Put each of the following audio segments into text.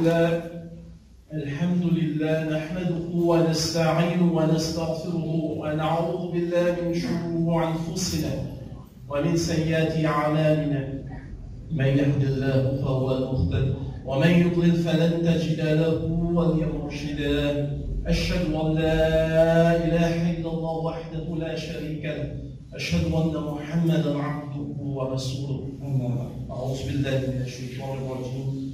لله الحمد لله نحمده ونستعينه ونستغفره ونعوذ بالله من شرور أنفسنا ومن سيئات أعمالنا من يهد الله فهو المهتد ومن يضلل فلن تجد له وليا مرشدا أشهد أن لا إله إلا الله وحده لا شريك له أشهد أن محمدا عبده ورسوله أعوذ بالله من الشيطان الرجيم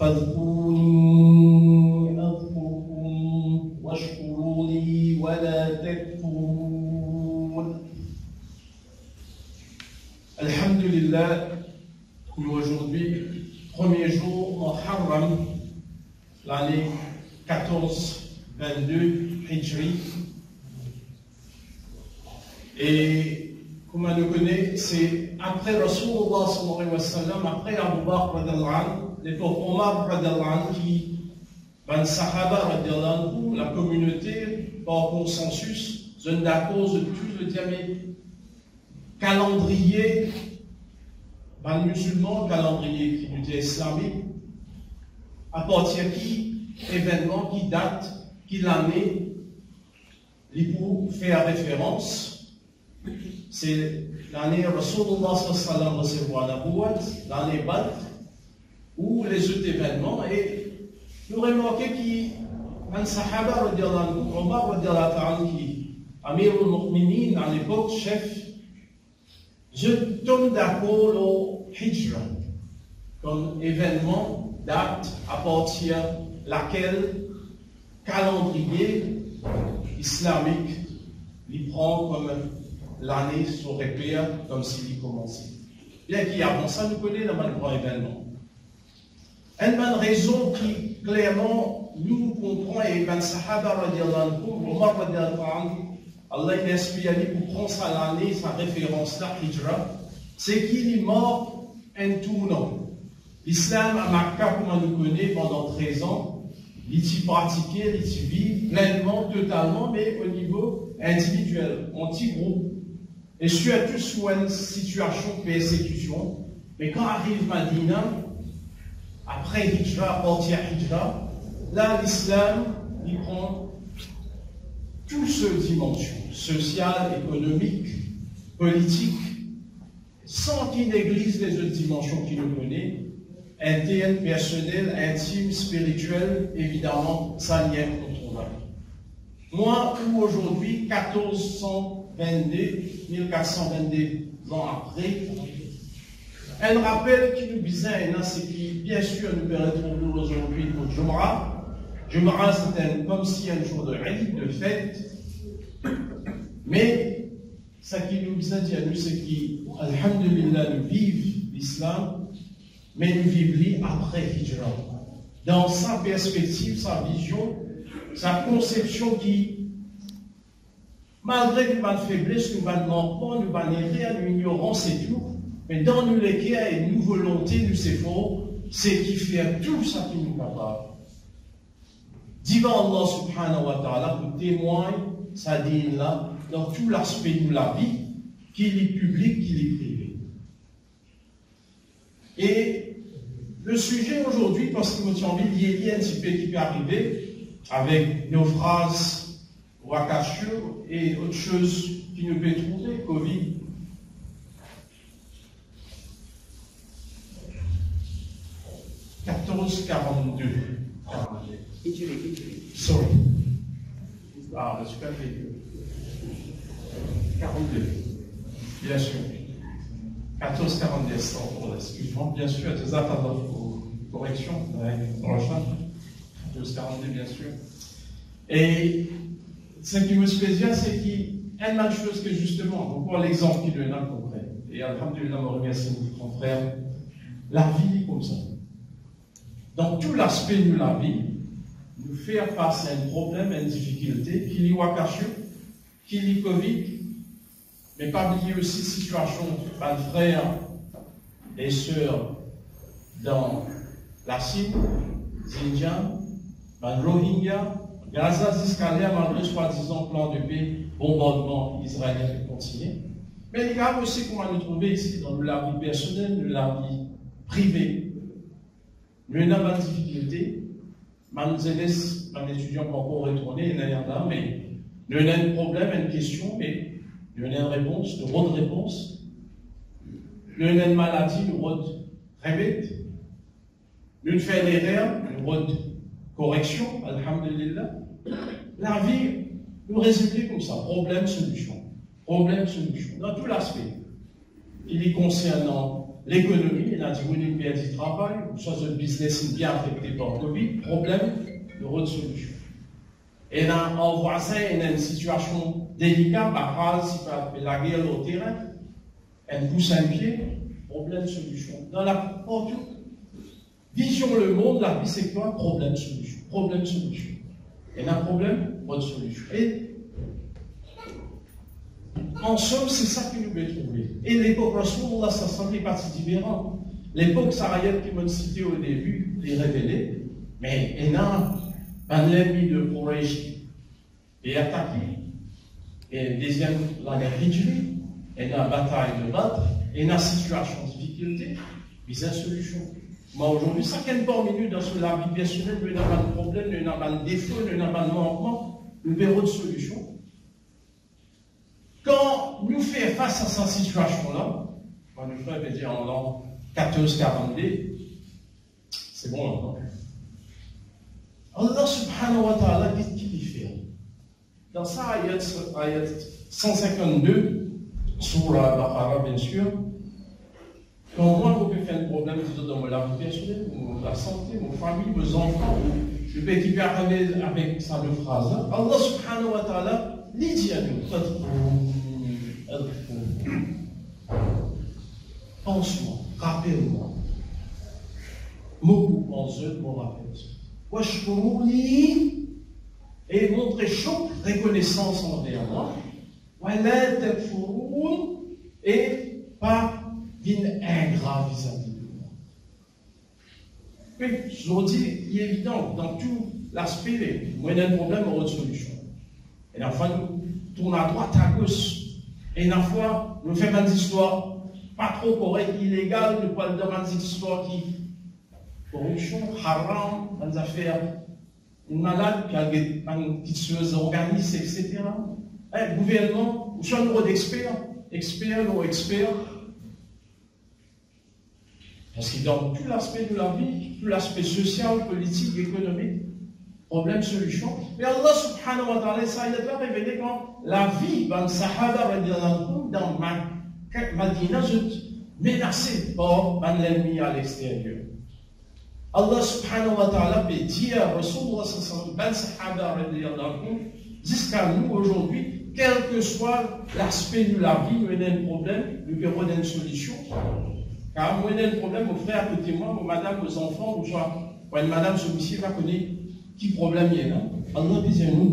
فاذكروني أذكركم واشكروا لي ولا تكفرون. Alhamdulillah, aujourd'hui, premier jour Muharram, l'année 1422 Hijri. Et comme on le connaît, c'est après Rasulullah sallallahu alayhi wa sallam, après Abu Bakr radhiyallahu anhu, l'époque Omar radhiyallahu anhu qui, ben Sahaba radhiyallahu anhu, la communauté, par consensus, zone d'accord de tout le calendrier, ben musulman, calendrier qui nous dit islamique, à partir de qui, événement, qui date, qui l'année, pour faire référence. C'est l'année Rasulullah sallallahu alayhi wa sallam, l'année Badr, ou les autres événements. Et nous remarquons qu'un Sahaba, Omar, qui Amir al-Mu'minin, à l'époque, chef, je tombe d'accord au Hijra, comme événement, date à partir de laquelle calendrier islamique l'y prend comme l'année sur repère comme s'il y commençait. Bien qu'il y a bon ça, nous connaissons le grand événement. Une raison qui clairement nous comprend et ben Sahaba radiallahu anhu, Omar radiallahu anhu, Allah il inspire pour prendre sa l'année, sa référence la Hijra, c'est qu'il est mort un tournant. L'islam à Makkah, comme on le connaît pendant 13 ans, il est pratiqué, il est vivre pleinement, totalement, mais au niveau individuel, anti-groupe. Et surtout sous une situation de persécution. Mais quand arrive Madina, après Hijra, partir Hijra, là l'islam, il prend toutes ces dimensions, sociales, économiques, politiques, sans qu'il néglige les autres dimensions qu'il nous connaît, interne, personnelle, intime, spirituelle, évidemment, ça n'y est incontournable. Moi, ou aujourd'hui, 1422 ans après, un rappel qui nous disait, c'est qui, bien sûr, nous permettrons nous aujourd'hui pour Jumra. Jumra, c'est comme si un jour de Eid, de fête, mais ça qui nous disait, c'est qui, alhamdulillah, nous vivons l'islam, mais nous vivons après Hijra. Dans sa perspective, sa vision, sa conception qui, malgré nous pas de faiblesse, nous pas de manquement, nous pas de nous ignorance et tout, mais dans nous les guerres et nous volontés, nous efforts, c'est qui fait tout ça qui nous capable. Divin Allah subhanahu wa ta'ala nous témoigne sa dîne là, dans tout l'aspect de la vie, qu'il est public, qu'il est privé. Et le sujet aujourd'hui, parce que nous avons dit, il y a un petit peu qui peut arriver, avec nos phrases, Wakashur et autre chose qui nous peut trouver, Covid. Bien sûr. 1442, excuse-moi, bien sûr, c'est ça, correction, dans la chambre. 1442, bien sûr. Et ce qui me spécial, c'est qu'il y a une même chose que justement, donc pour l'exemple qu'il donne à mon frère, et alhamdulillah, me remercie mon grand frère, la vie comme ça. Dans tout l'aspect de la vie, nous faire face à un problème, à une difficulté, qu'il y ait Wakashou, qu'il y ait Covid, mais pas oublier aussi situation, pas de frères et sœurs dans la Chine, Xinjiang, dans Rohingya, Gaza s'escalait malgré soi-disant plan de paix, bombardement israélien qui continue. Mais les gars aussi qu'on va nous trouver ici dans la vie personnelle, dans la vie privée. Maintenant, ma difficulté, ma jeunesse, ma étudiant peut encore retourner, il y en a, mais il y a un problème, une question, mais il y a une réponse, le rôle de réponse. Il y a une maladie, le rôle remède. Il fait une erreur, le rôle correction, alhamdulillah. La vie, nous résumer comme ça, problème-solution. Problème-solution, dans tout l'aspect. Il est concernant l'économie, il a dit oui, une perte du travail, ou soit ce business est bien affecté par le Covid, problème, le rôle de solution. Et là, en voisin, il y a une situation délicate, par exemple, la guerre au terrain, elle pousse un pied, problème, solution. Dans la vision le monde, la vie c'est quoi? Problème, solution. Problème, solution. Il y a un problème, bonne solution. Et en somme, c'est ça que nous devons trouver. Et l'époque, Rasulullah, ça semble partie différente. L'époque saharienne qui m'a cité au début, les révélés, mais il y a un ennemi de Quraysh et attaqué. Et deuxième, la guerre réduite, il y a une bataille de battre, il y a une situation de difficulté, mais une solution. Mais aujourd'hui, ça qu'elle minutes dans ce la vie personnelle, il n'y a pas de problème, il n'y a pas de défaut, il n'y a pas de manquement, il n'y a pas de solution. Quand nous faisons face à cette situation-là, quand nous faisons dire en l'an 14-42, c'est bon l'entendre. Allah subhanahu wa ta'ala dit qu'il y fait. Dans sa ayat 152, sur la Baqara bien sûr, quand moi, vous pouvez faire un problème dans la vie personnelle, la santé, mon famille, mes enfants, je peux équiper avec ça de phrase. Allah subhanahu wa ta'ala dit à nous, pense-moi, rappelle-moi. Beaucoup pense-moi, mon rappelle-moi. Et montrer chaud reconnaissance envers moi. Et pas une ingrat vis-à-vis de moi. Mais aujourd'hui, il est évident dans tout l'aspect, moi il y a un problème, il y a une solution. Et la fois, nous tournons à droite, à gauche. Et la fois, nous faisons des histoires pas trop correctes, illégales, nous parlons de des histoires qui. Corruption, haram, des affaires, une malade, une tisseuse organisée, etc. Un gouvernement, ou soit un rôle d'expert, expert. Parce que dans tout l'aspect de la vie, tout l'aspect social, politique, économique, problème, solution. Mais Allah subhanahu wa ta'ala, ça il a révélé quand la vie dans le Sahaba, dans Madina, menacée par l'ennemi à l'extérieur. Allah subhanahu wa ta'ala peut dire à Rasulullah sallallahu alayhi wa sallam, jusqu'à nous aujourd'hui, quel que soit l'aspect de la vie, nous avons un problème, nous avons une solution. Car moi, il y a un problème, mon frère, côté moi, mon madame, aux enfants, ou soit, une madame, celui-ci va connaître qui problème il y a. Allah dit à nous,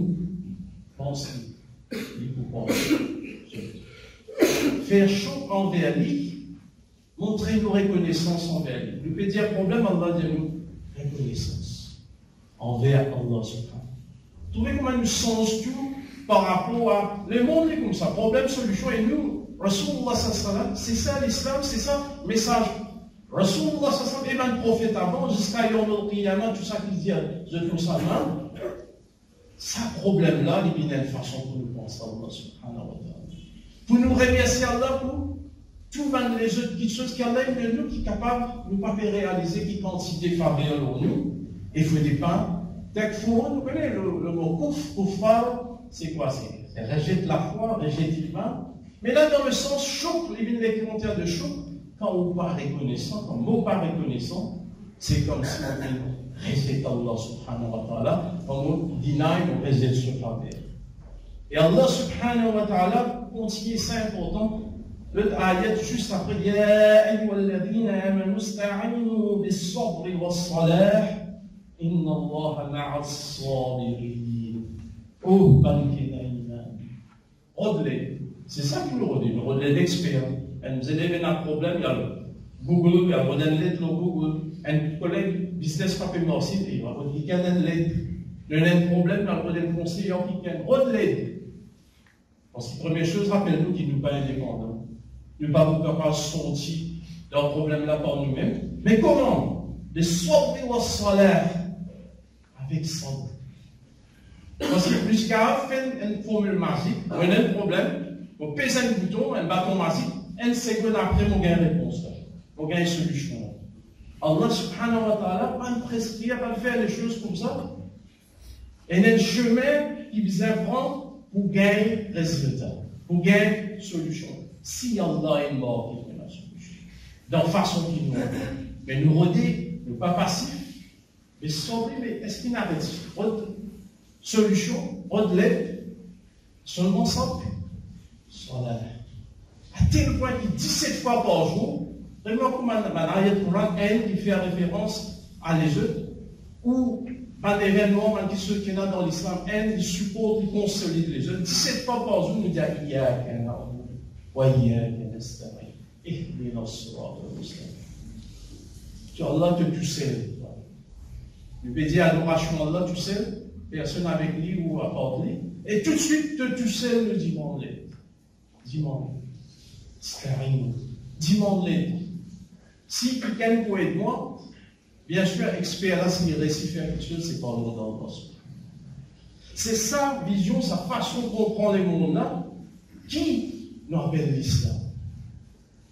pensez, il faut penser. Faire chaud envers lui, montrer nos reconnaissances envers lui. Nous peut dire problème, Allah dit à nous, reconnaissance envers Allah subhanahu. Trouvez comment nous sens tout par rapport à le monde est comme ça, problème, solution et nous. Rasulullah sallallahu alayhi wa sallam, c'est ça l'islam, c'est ça le message. Rasulullah sallallahu alayhi wa sallam, et même prophète avant, jusqu'à Yom al-Qiyamah, tout ça qu'il dit, je trouve ça mal. Ce problème-là, il y a une façon pour nous penser à Allah subhanahu wa ta'ala. Pour nous remercier Allah pour tout les autres choses qu'Allah est nous qui est capable de ne pas faire réaliser, qui quantité faveur en nous. Et il faut des pains. Nous connaissons le mot kouf, koufar, c'est quoi? C'est rejette la foi, rejette l'humain. Mais là, dans le sens choc, les commentaires de choc, quand on parle reconnaissant, quand mot pas reconnaissant, c'est comme si on dit respecte Allah subhanahu wa ta'ala, on deny, on rejette ce faveur. Et Allah subhanahu wa ta'ala continue, c'est important, le ayat juste après, Ya ayyuhalladhina amanu ista'inu bis-sabri was-salah, inna Allaha ma'as-sabirin. Oh, bankenaïna. Rodley. C'est ça que nous redonnons, nous redonnons l'expert. Elle nous élève un problème, il y a le Google, il y a une lettre le Google. Un collègue business pas payé aussi, il va redonner une lettre. Il y a un problème, il y a un conseiller qui gagne. Redonnez. Parce que première chose, rappelle-nous qu'il ne nous pas indépendants. Nous ne sommes pas sortis d'un problème là par nous-mêmes. Mais comment? de sabr wa salah, avec sabr. Parce que jusqu'à faire une formule magique, on a un problème, on pèse un bouton, un bâton magique, une seconde après, on gagne une réponse, on gagne une solution. Allah subhanahu wa ta'ala va prescrire, va faire les choses comme ça. Et il y a un chemin qui vous apprend pour gagner résultat, pour gagner solution. Si Allah est mort, il y a la solution. Dans la façon qu'il nous redit. Mais nous redit, nous pas passif. Mais semblez, mais est-ce qu'il n'y a pas de solution, de l'aide, seulement simple. Voilà. À tel point que 17 fois par jour, vraiment comme elle qui fait référence à les autres, ou à l'événement qui se tient dans l'islam, elle qui supporte, qui consolide les autres. 17 fois par jour, nous dit « Iyak en arbour, wa iyak en estamay, ihlina al-surat al-muslim ». Tu Allah que tu sais. Tu peux dire adoration Allah, tu sais, personne avec lui ou à part lui. Et tout de suite, tu sais le dimanche. Dimanche. Scarine. Demandez-le. Si quelqu'un peut être moi, bien sûr, expérience, il réussit à faire quelque chose, c'est pas l'ordre dans le. C'est sa vision, sa façon de comprendre les mondes là, qui nous rappelle l'islam.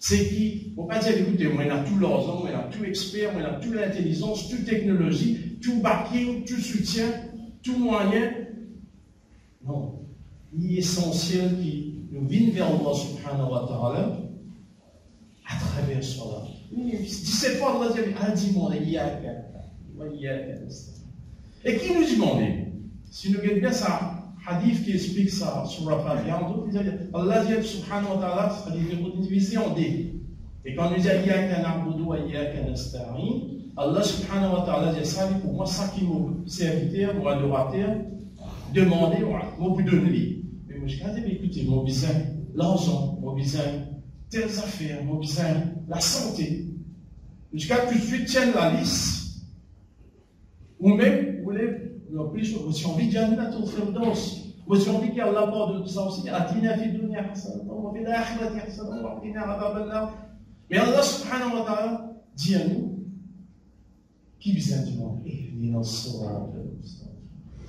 C'est qui, on ne peut pas dire, écoutez, moi, il a tout l'argent, moi, il a tout expert, moi, il a toute l'intelligence, toute technologie, tout backing, tout soutien, tout moyen. Non. Il est essentiel qui nous vienne vers Allah subhanahu wa ta'ala, à travers cela. 17 fois, Allah a demandé, il y a et qui nous demandait, si nous regardons bien ça, hadith qui explique ça, surah Fatiha, Allah subhanahu wa ta'ala, ça est divisé en deux. Et quand nous dit, iyyaka na'budu wa iyyaka nasta'in, Allah subhanahu wa ta'ala dit ça, pour moi, ça qui m'a serviteur, mon adorateur, demandé, moi, vous donnez. Mais moi, je dis, écoutez, mon besoin, l'argent, mon besoin, telles affaires, mon besoin, la santé. Jusqu'à tout de suite, tiennent la liste. Ou même, vous voulez. J'ai envie de gagner la tour Firdaus. J'ai envie qu'elle aborde ça aussi. Mais Allah subhanahu wa ta'ala dit à nous qui vous a demandé.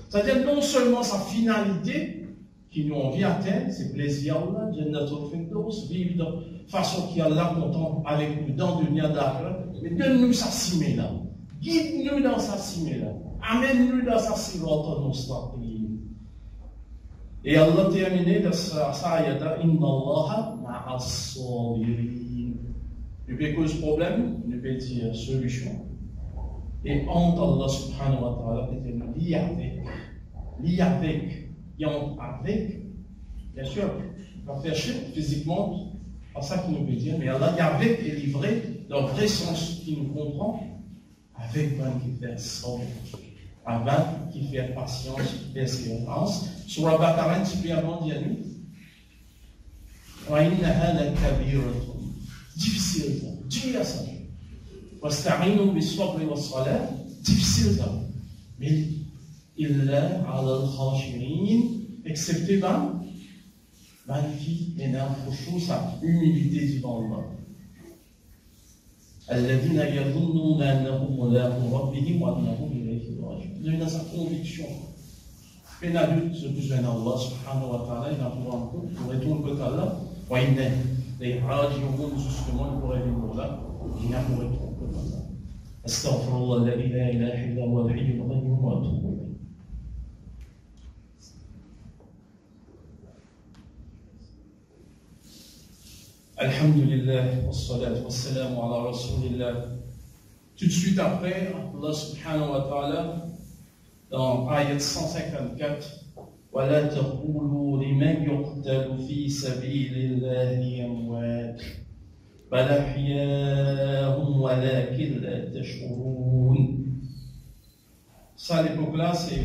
C'est-à-dire non seulement sa finalité qui nous envie d'atteindre, c'est plaisir Allah, Jannatul Firdaus, vivre de façon qu'il y a Allah content avec nous dans le dunya d'après. Mais donne-nous sa cimée là. Guide-nous dans sa cimée là. Amène-nous dans sa sirata mustaqim. Et Allah terminé dans sa ayata, Inna Allah ma'as sabirin. Tu peux causer problème, tu peux dire solution. Et honte Allah subhanahu wa ta'ala, était lié avec. Lié avec. Et honte avec. Bien sûr, on va faire chute physiquement, c'est pas ça qu'il nous veut dire, mais Allah avec est livré dans le vrai sens qui nous comprend. Avec un qui fait sobre, avant qui fait patience, persévérance. Sur la Baqara, tu peux avant dire nous. Difficile, dur ça. Wasta'inu bis-sabri was-salah, difficile ça. Mais illa 'ala al-khashi'in, excepté ben, qui énerve au sa humilité devant Allah. الذين يظنون أنهم ملاقو ربهم وأنهم إليه راجعون. Dans sa conviction, un adulte se besoin d'Allah subhanahu wa ta'ala, il a toujours un coup, il retourne côté Allah, les raji'un justement pour aller au là, il a pour retourner côté Allah. Astaghfirullah alladhi la ilaha illa huwa al-'aliyyul qayyum wa atubu ilayh. Alhamdulillah, wassalatu wassalamu ala rasulillah. Tout de suite après, Allah subhanahu wa ta'ala, dans ayat 154, وَلَا تَقُولُوا لِمَنْ يُقْتَلُ فِي سَبِيلِ اللَّهِ أَمْوَاتٌ بَلْ أَحْيَاءٌ وَلَكِنْ لَا تَشْعُرُونَ. Ça, à l'époque-là, c'est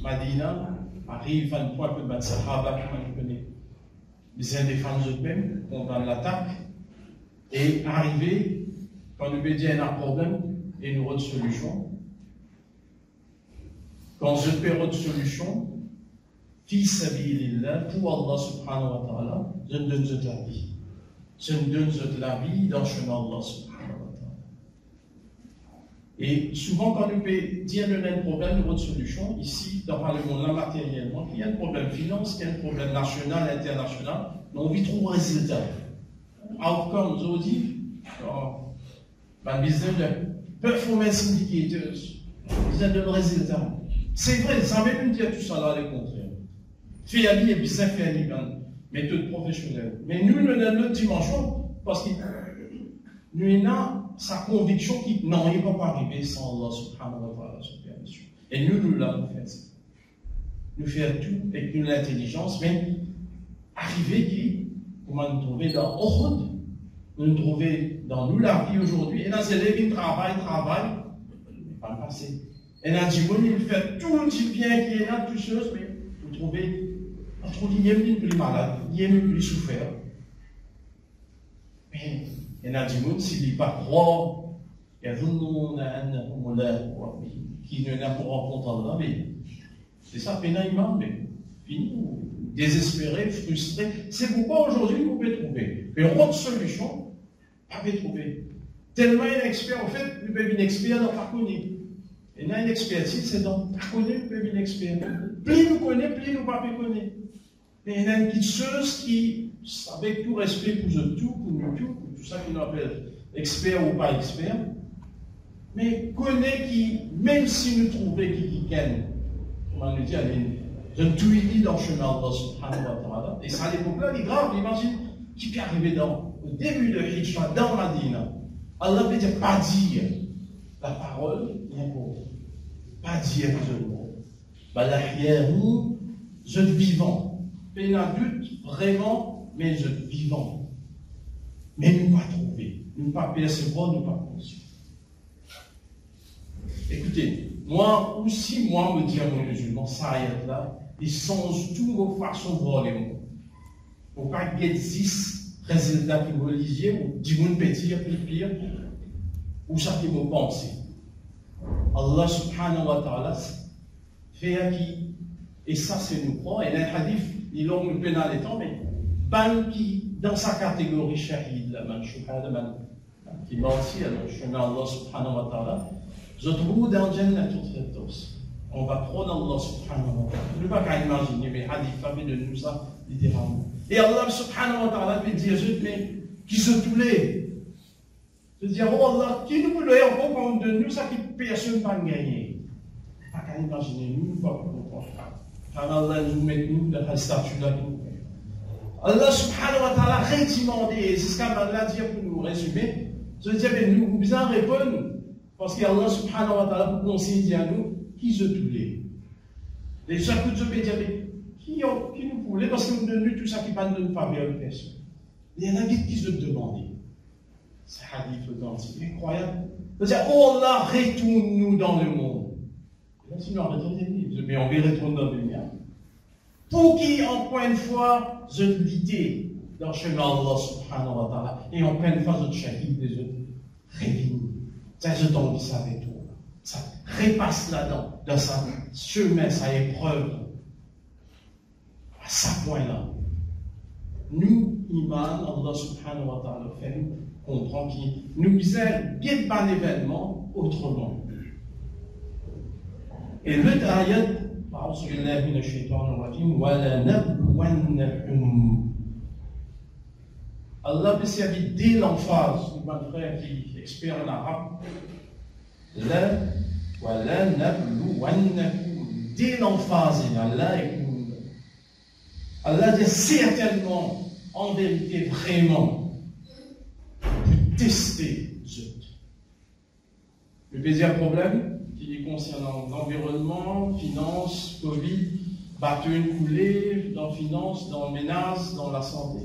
Madina, arrive à une fois que les Sahaba, qu'on connaît. Les indéfendus eux-mêmes condamnent l'attaque et arriver quand le BDN a un problème et nous autre solution. Quand je perds autre solution, fi sabilillah, pour Allah subhanahu wa ta'ala, je ne donne de la vie. Je ne donne de la vie dans le chemin Allah subhanahu wa ta'ala. Et souvent, quand on peut dire qu'il y a un problème, de votre solution, ici, dans le monde là, matériellement, il y a un problème finance, il y a un problème national, international, mais on vit trop un résultat. Outcomes, on dit, on besoin de performance indicators, on besoin de résultats. C'est vrai, ça ne veut pas dire tout ça là, le contraire. Fiali et business fiali, méthode professionnelle. Mais nous, nous avons notre dimension, parce que nous avons sa conviction qui non, il ne va pas arriver sans Allah subhanahu wa ta'ala sa permission. Et nous là, nous faisons ça. Nous faisons tout avec une intelligence, mais arriver qui, comment nous trouver dans Uhud, nous trouver dans nous la vie aujourd'hui. Et là, c'est les qui travaillent, mais pas le passé. Et là, dit, bon, il fait tout le petit bien qui est là, tout seul, mais vous trouvez, on trouve qu'il y a plus malade, il y a plus souffert. Mais, et là, du monde, s'il n'est pas croire, il y a un monde qui ne n'a pas rencontré la vie. C'est ça, pénalement, mais fini, désespéré, frustré. C'est pourquoi aujourd'hui, vous pouvez trouver. Mais votre solution, vous pouvez trouver. Tellement inexpert, en fait, vous pouvez être inexpert dans pas connaître. Et là, une expertise, c'est dans pas connaître, vous pouvez être inexpert. Plus nous connaît, plus nous ne pas connaître. Mais il y a une petite qui, avec tout respect pour le tout, pour nous tout, tout ça qu'ils appellent expert ou pas expert, mais connaît qui, même si nous trouvons qui gagne, on va nous dire, je ne tout dit dans le chemin d'Allah subhanahu wa ta'ala. Et ça, à l'époque-là, il est grave, imagine, qui peut arriver au début de l'Hijra, dans Madina. Allah peut dire, pas dire la parole, il y a un mot. Pas dire le mot. Bah, la hiyahou, je vivant. Pénadulte, vraiment, mais je vivant. Mais nous ne pas trouver, nous ne pas percevoir, nous ne pas conscients. Écoutez, moi aussi, moi me dire mon musulman, ça aide là, ils changent tous vos façons de voir les mots. Il ne faut pas qu'il y ait 10 résultats qui vous lisez, ou 10 mots de pétir, plus pire, ou ça qui vous pensez. Allah subhanahu wa ta'ala fait à qui, et ça c'est nous croire, et là, le hadith, il a une peine à l'étang, mais ban qui. Dans sa catégorie shahid, la man shuhada man qui m'a aussi, alors je mets Allah subhanahu wa ta'ala, je trouve dans Jannatul Firdaus. On va prendre Allah subhanahu wa ta'ala. Je ne peux pas imaginer, mais hadith famille de nous ça, littéralement. Et Allah subhanahu wa ta'ala peut dire, je mais qui se toulait. Je dis, oh Allah, qui nous voulait encore de nous ça qui personne pas gagner. Pas qu'à imaginer, nous ne pouvons pas comprendre. Quand Allah nous met nous dans la statue là, nous. Allah subhanahu wa ta'ala redimandé, c'est ce qu'Allah dit pour nous résumer. Je dis, mais nous, vous bien répondre, parce qu'Allah subhanahu wa ta'ala vous conseille à nous qui se toulait. Les gens que je peux dire, mais qui nous voulait, parce que nous donnons tout ça qui va nous faire bien personne. Il y en a qui se demandaient. C'est un hadith authentique, incroyable. Je dis, oh Allah, retourne-nous dans le monde. Et là, sinon, mais on va retourner dans le monde. Pour qui, encore une fois, je l'étais dans le chemin d'Allah subhanahu wa ta'ala, et encore une fois, je chahide et je révigne. Ça, je tombe, ça retourne. Ça repasse là-dedans, dans sa chemin, sa épreuve. À ce point-là, nous, iman, Allah subhanahu wa ta'ala, fait nous comprendre qu'il nous disait bien pas l'événement autrement. Et le ayat, أعوذ بالله من الشيطان الرجيم ولنبلونكم Allah peut servir dès l'emphase, mon frère qui est expert en arabe. ولنبلونكم dès l'emphase, Allah est cool. Allah dit certainement, en vérité, vraiment, pour tester Dieu. Le plaisir problème qui est concernant l'environnement, finance, Covid, une coulée, dans finance, dans menace, dans la santé.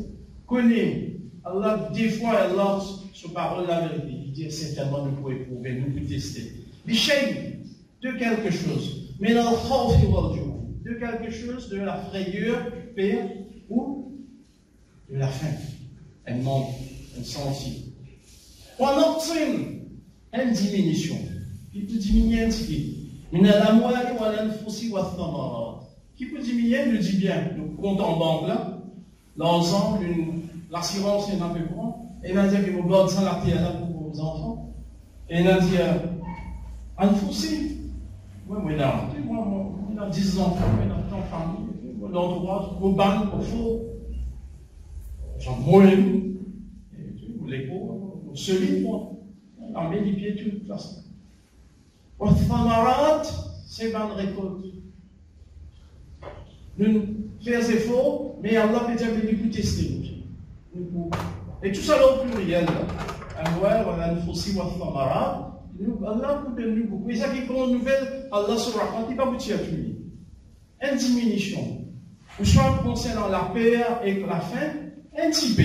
Connaît, Allah, des fois, Allah, ce parole la vérité, il dit certainement nous pouvons éprouver, nous pouvons tester. L'échec de quelque chose, mais dans le khawf wal-ju', de quelque chose, de la frayeur, peur, ou de la faim. Elle manque, elle sentit. On obtient une diminution. Qui peut diminuer un petit peu. Qui peut diminuer, le dit bien. Le compte en banque là, l'ensemble, l'assurance, il y en a un peu grand. Et il y a dit que vous bloquez sans la terre là pour vos enfants. Et il y a dit, enfoncé. Moi, dans 10 enfants, dans en famille, dans l'endroit, au banc, au four. J'en brûle, ou l'écho, ou celui, moi, en met les pieds tout de toute façon. Au Thamarat, c'est bonne récolte. Nous faisons effort, mais Allah peut dire que nous testons. Et tout ça au pluriel. Allah peut nous beaucoup. Et ça qui est grande nouvelle, Allah se raconte, il va vous tirer à lui. Une diminution. Au choix concernant la peur et la faim, un petit peu,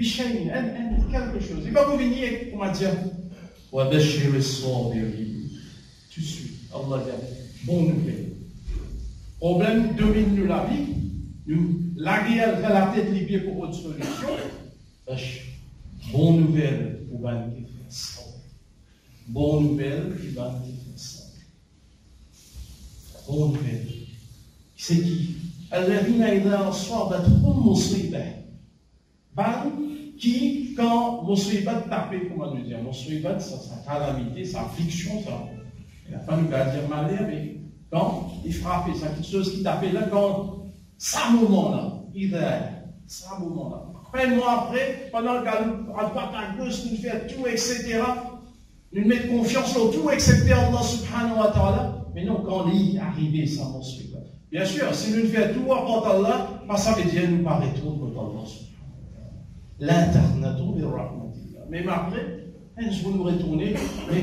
quelque chose. Il va vous venir, comment dire, tout de suite. Allah dit, bon nouvelle. Problème domine de la vie, la guerre vers la tête libérée pour autre solution. Bonne nouvelle pour Ban qui fait ça. Bonne nouvelle pour Ban qui fait ça. Bonne nouvelle. C'est qui Al-Lavina est là en soir d'être comme Moussouiba. Ban qui, quand Moussouiba tapait, comment nous dire, Moussouiba, sa calamité, sa affliction, ça. Il n'a pas nous qu'à dire malheur, mais quand il frappait, sa petite chose qui tapait là, quand ça moment-là, il est ça moment-là. Un mois après, pendant qu'on a pas de gauche, nous fait tout, etc. Nous mettons confiance au tout, excepté Allah subhanahu wa ta'ala. Mais non, quand il est arrivé, ça m'en suit. Bien sûr, si nous faisons tout à part Allah, ça veut dire nous ne retournons pas Allah subhanahu wa ta'ala. Même après, je vais nous retourner, mais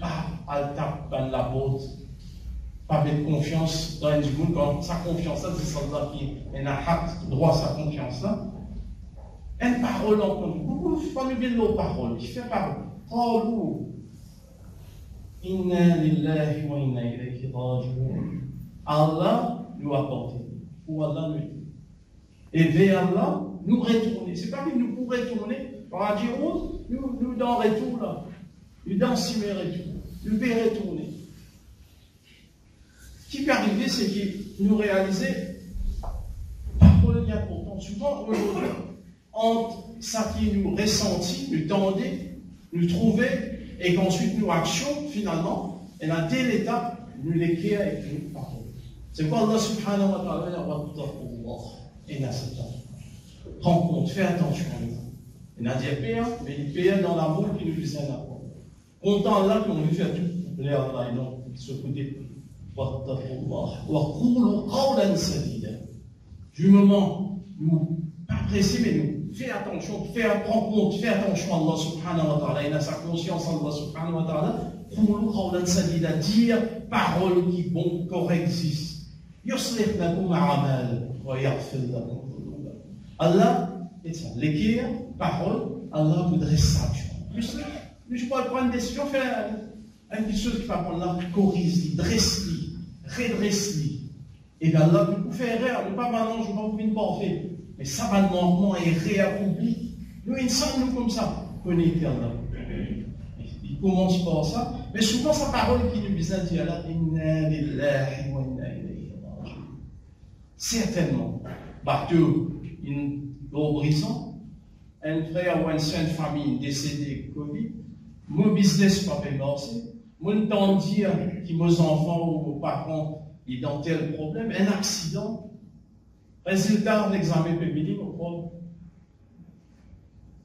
pas à tape dans la botte. Pas avec confiance dans une seconde, quand sa confiance, c'est Allah qui n'a pas droit à sa confiance. Une parole en compte. Beaucoup formulent nos paroles. Qui fait parole. Qalou. Inna lillahi wa inna ilayhi raji'un. Allah nous a porté. Ou Allah nous dit. Et vers Allah, nous retourner. C'est pas que nous pour retourner. Raji'un, nous dans retour là. Nous dans si mes retours. Nous peut retourner. Ce qui peut arriver, c'est que nous réaliser parole est importante. Souvent, aujourd'hui, entre ça qui nous ressentit, nous tendait, nous trouvait, et qu'ensuite nous actions, finalement, et dans telle étape, nous l'écrire et nous parlons. C'est quoi Allah subhanahu wa ta'ala, et dans cette rencontre, fais attention à nous. Et dans des pères, mais les pères dans l'amour qui nous faisait un apport. Content là qu'on veut faire tout pour plaire Allah et non se côté. Du moment nous appréciez, mais nous, fais attention, prends compte, fais attention à Allah subhanahu wa ta'ala, il a sa conscience à Allah subhanahu wa ta'ala, pour le salida, dire parole qui bon, correctiste. Yuslih lakum a'amal, wa yaghfir lakum dhunubakum. Allah, et ça, l'écrire, parole, Allah voudrait ça. Yuslih, je peux prendre une décision, faire une petite chose qui va prendre là, corrige-li, dresse-li, redresse-li. Et Allah, vous faites erreur, ne pas maintenant, je ne vais pas vous une parfaite. Mais ça va normalement et réaccompli. Nous, il semble comme ça, connecté à Allah. Il commence par ça, mais souvent sa parole qui nous dit à Allah, inna lillahi wa inna ilayhi raji'un. Certainement, partout, une brisson, un frère ou une soeur de famille décédée Covid, mon business pas fait morcer, mon temps dire que mes enfants ou mes parents, ils ont tel problème, un accident. Résultat, l'examen peut venir au propre.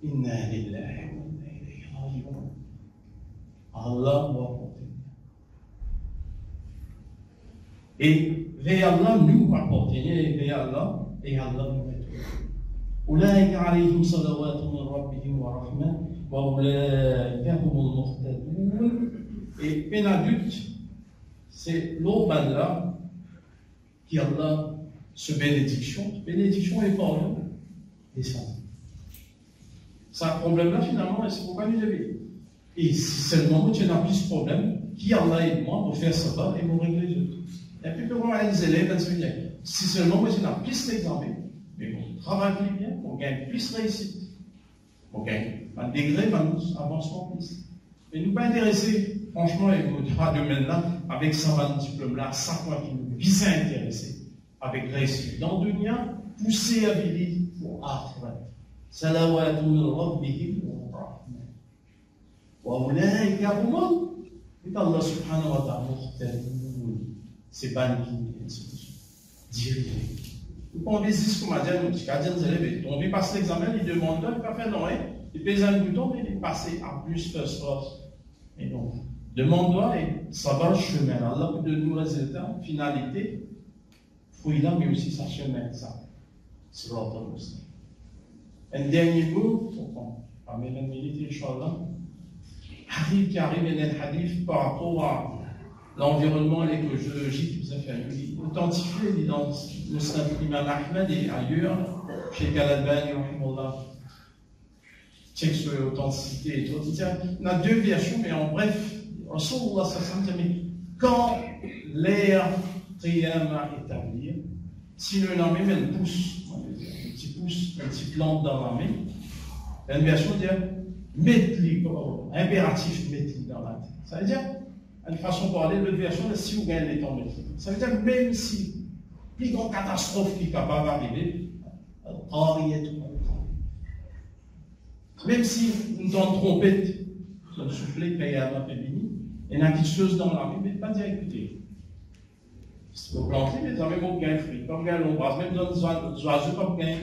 Inna lillahi wa inna ilayhi raji'un. Allah va porter. Et vers Allah, nous va porter. Et vers Allah, nous va porter. Oulaïka alayhim salawatun min rabbihim wa rahmah, wa oulaïka humul muhtadoun. Et pénadulte, c'est l'Oballah qui Allah. Ce bénédiction est pour nous, et ça. C'est un problème-là, finalement, et c'est pourquoi nous l'avons. Et seulement, tu n'as plus ce problème, qui Allah et moi, pour faire ça, et pour régler les autres. Il n'y a plus que moi, les élèves, si seulement, tu n'as plus l'examen, mais qu'on travaille bien, qu'on gagne plus réussite, qu'on gagne un degré, un avancement plus. Mais nous ne sommes pas intéressés, franchement, et au domaine-là, avec ça, un diplôme-là, ça, quoi, qui nous vise à intéresser. Avec récit dans Dunia, poussé à Billy pour Akhra. Salawatun min rabbihim wa rahmah. Wa ulaika humul Et Allah subhanahu wa ta'ala muhtarimoun, c'est banni, et ainsi de suite. Dirigé. On résiste comme à dire, on vit passer l'examen, il demande de faire non, les paysans du temps, il est passé à plus de force. Et donc, demande-toi et ça va le chemin. Allah peut donner nous résultats, finalité, fruit-là, mais aussi sa chemin, ça. C'est l'ordre aussi. Un dernier mot, parmi les militaires, Inch'Allah, hadith qui arrive, il y a un hadith par rapport à l'environnement, l'écologie, tout ça fait authentifié, il est dans le Musnad Imam Ahmed et ailleurs, chez Al-Albani, check sur l'authenticité et tout. On a deux versions, mais en bref, Rasulullah sallallahu alayhi wa sallam, quand l'ère Qiyama est établie, si le nommé met une pousse, un petit plant dans la main, la version dit mettez-le, impératif, mettez-le dans la main. Ça veut dire, une façon de parler, l'autre version, si vous gagnez les temps, ça veut dire, même si plus grande catastrophe qui est capable d'arriver, même si nous sommes trompés, nous soufflons, payés à la féminine, il y a quelque chose dans la vie, mais pas dire écoutez. Si vous plantez, mais ça même vous gagnez fruit, pas vous gagnez l'ombrage, même dans les oiseaux, pas vous gagnez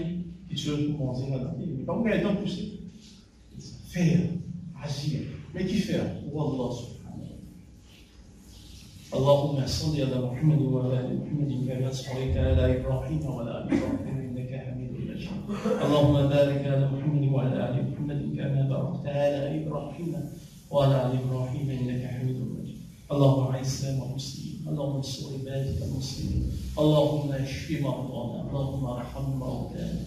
quelque chose pour manger, mais pas vous gagnez tant pousser. Faire, agir. Mais qui faire? Pour Allah subhanahu wa ta'ala. Allahumma salli ala Muhammad wa ala Muhammad kama sallaita ala Ibrahim wa ala ali Ibrahim. اللهم بارك على محمد وعلى آل محمد كما باركت على إبراهيم وعلى آل إبراهيم إنك حميد مجيد اللهم أعز المسلمين اللهم انصر عبادك المسلمين اللهم اشف مرضانا اللهم ارحم موتانا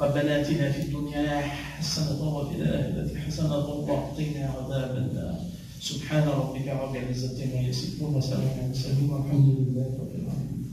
ربنا آتنا في الدنيا حسنة وفي الآخرة حسنة وقنا عذاب النار سبحان ربك رب العزة عما يصفون وسلام على المرسلين والحمد لله رب العالمين